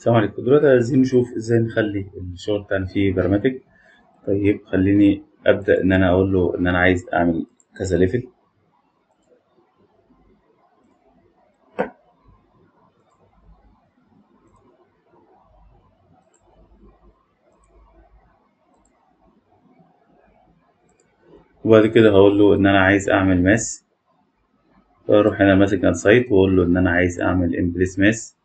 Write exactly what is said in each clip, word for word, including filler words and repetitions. السلام عليكم. دلوقتي عايزين نشوف ازاي نخلي الشغل بتاعنا فيه براماتيك. طيب خليني ابدا ان انا اقول له ان انا عايز اعمل كذا ليفل. وبعد كده هقول له ان انا عايز اعمل ماس، فاروح هنا ماسك عن سايت واقول له ان انا عايز اعمل امبليس ماس،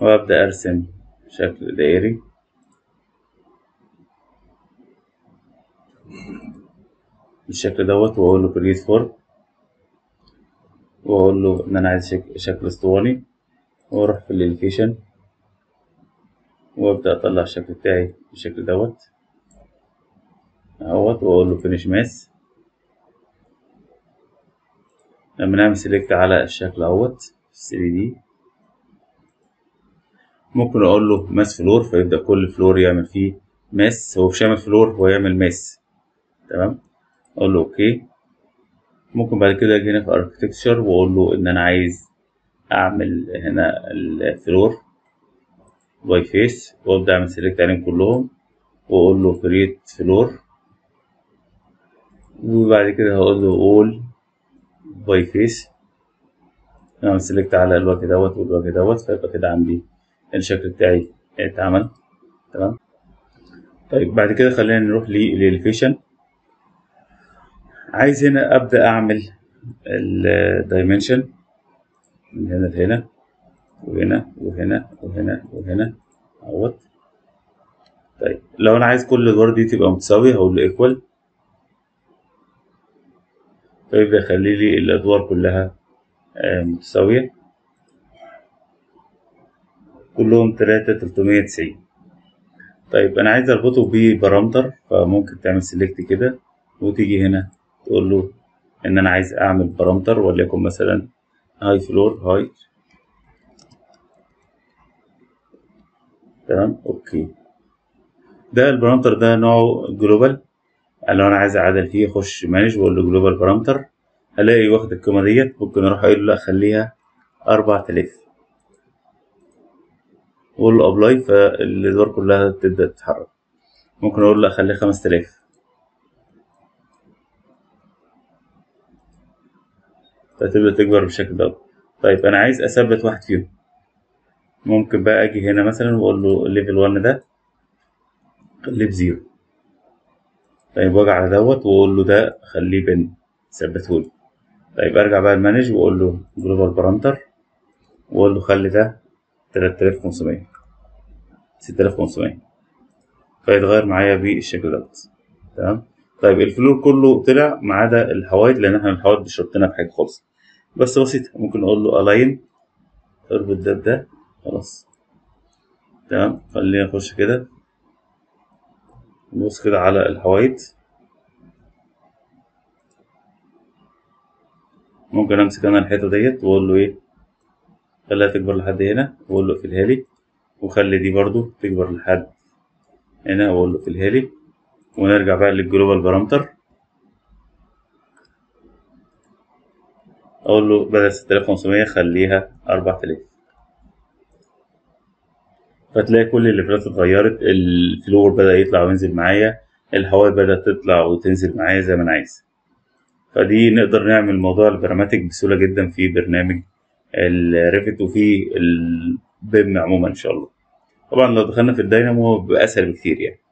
وابدا ارسم شكل دائري. الشكل دوت واقول له كريت فورم، واقول له ان انا عايز شكل, شكل اسطواني، واروح في الاليفيشن وابدا اطلع الشكل بتاعي بالشكل دوت اهوت، واقول له فينيش ماس. لما نعمل سيلكت على الشكل اهوت في ثري دي ممكن اقول له ماس فلور، فيبدا كل فلور يعمل فيه ماس. هو مش هيعمل فلور، هو يعمل ماس. تمام، اقول له اوكي. ممكن بعد كده اجي هنا في اركتكتشر واقول له ان انا عايز اعمل هنا الفلور باي فيس، وابدا اعمل سيلكت عليهم كلهم واقول له كريت فلور، وبعد كده هقول له اول باي فيس. اعمل سيلكت على الوجه دوت والوجه دوت، فيبقى كده عندي الشكل بتاعي اتعمل. تمام. طيب بعد كده خلينا نروح للإليفيشن. عايز هنا ابدا اعمل الدايمنشن من هنا لهنا وهنا وهنا وهنا وهنا اهوت. طيب لو انا عايز كل الادوار دي تبقى متساويه هقول له ايكوال، فيبدا يخلي لي الادوار كلها متساويه، كلهم تلاتة تلتمية وتسعين. طيب أنا عايز أربطه ببارامتر، فممكن تعمل سيلكت كده وتيجي هنا تقول له إن أنا عايز أعمل بارامتر، وليكن مثلا هاي فلور هاي. تمام أوكي. ده البارامتر ده نوعه جلوبال. لو أنا عايز أعدل فيه أخش مانج وأقول له جلوبال بارامتر، هلاقي واخد القيمة ديت. ممكن أروح أقول له لأ خليها أربعة آلاف واقول له ابلاي، فالادوار كلها تبدا تتحرك. ممكن اقول له اخليها خمسة آلاف. فتبدا تكبر بالشكل ده. طيب انا عايز اثبت واحد فيهم، ممكن بقى اجي هنا مثلا واقول له ليفل واحد ده خليه بزيرو. طيب واجي على دوت واقول له ده خليه بن، ثبتهولي. طيب ارجع بقى المانج واقول له جلوبال بارامتر، واقول له خلي ده تلاتة آلاف وخمسمية ستة آلاف وخمسمية، فيتغير معايا بالشكل دوت. تمام. طيب الفلور كله طلع ما عدا الحوايط، لان احنا الحوايط مش رابطينها بحاجه خالص، بس بسيطه. ممكن اقول له الاين، اربط ده بده خلاص. تمام. خليني اخش كده نبص كده على الحوايط. ممكن امسك انا الحيطه ديت واقول له ايه، خليها تكبر لحد هنا واقول له اقفلها لي، وخلي دي برضو تكبر لحد هنا واقول له اقفلها لي. ونرجع بقى للجلوبال بارامتر، اقول له بدل ستة آلاف وخمسمية خليها أربعة آلاف. فتلاقي كل الليفلات اتغيرت، الفلور بدا يطلع وينزل معايا، الهواء بدات تطلع وتنزل معايا زي ما انا عايز. فدي نقدر نعمل موضوع البراماتيك بسهوله جدا في برنامج الريفت وفي البيم عموما ان شاء الله. طبعا لو دخلنا في الداينامو بيبقى اسهل بكتير يعني.